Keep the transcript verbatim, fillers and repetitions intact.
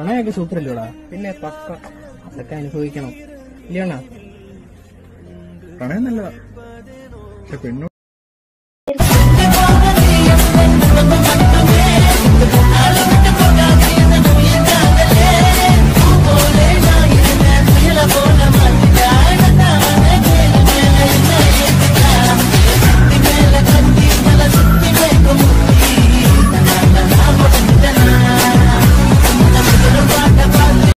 പ്രണയൊക്കെ സൂപ്പറല്ലോടാ. പിന്നെ പക്ക, അതൊക്കെ അനുഭവിക്കണം ഇല്ലയോണ. പ്രണയം നല്ലതാ, പക്ഷെ പെണ്ണു